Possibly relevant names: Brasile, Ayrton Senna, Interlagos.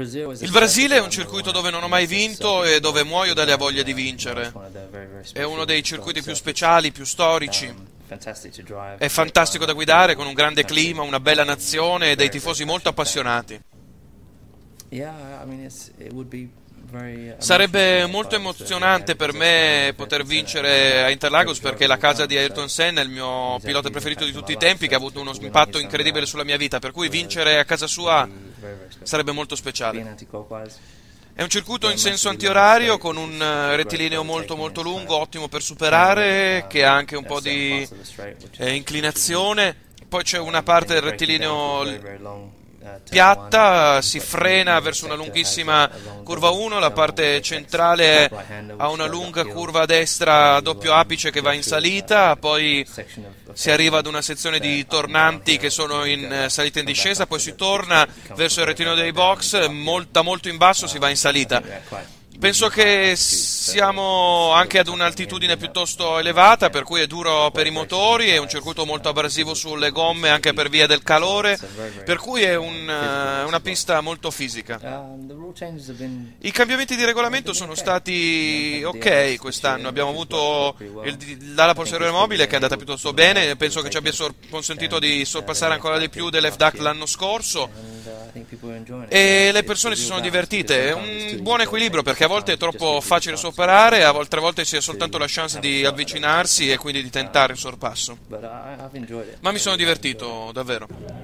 Il Brasile è un circuito dove non ho mai vinto e dove muoio dalle voglia di vincere. È uno dei circuiti più speciali, più storici. È fantastico da guidare, con un grande clima, una bella nazione e dei tifosi molto appassionati. Sarebbe molto emozionante per me poter vincere a Interlagos, perché è la casa di Ayrton Senna, il mio pilota preferito di tutti i tempi, che ha avuto uno impatto incredibile sulla mia vita, per cui vincere a casa sua sarebbe molto speciale. È un circuito in senso antiorario, con un rettilineo molto lungo, ottimo per superare, che ha anche un po' di inclinazione. Poi c'è una parte del rettilineo piatta, si frena verso una lunghissima curva 1, la parte centrale ha una lunga curva a destra a doppio apice che va in salita, poi si arriva ad una sezione di tornanti che sono in salita e in discesa, poi si torna verso il rettilineo dei box, molto in basso si va in salita. Penso che siamo anche ad un'altitudine piuttosto elevata, per cui è duro per i motori, è un circuito molto abrasivo sulle gomme anche per via del calore, per cui è una pista molto fisica. I cambiamenti di regolamento sono stati ok quest'anno, abbiamo avuto l'ala posteriore mobile che è andata piuttosto bene, penso che ci abbia consentito di sorpassare ancora di più dell'FDAC l'anno scorso. E le persone si sono divertite, è un buon equilibrio, perché a volte è troppo facile sorparare, altre volte si ha soltanto la chance di avvicinarsi e quindi di tentare il sorpasso. Ma mi sono divertito davvero.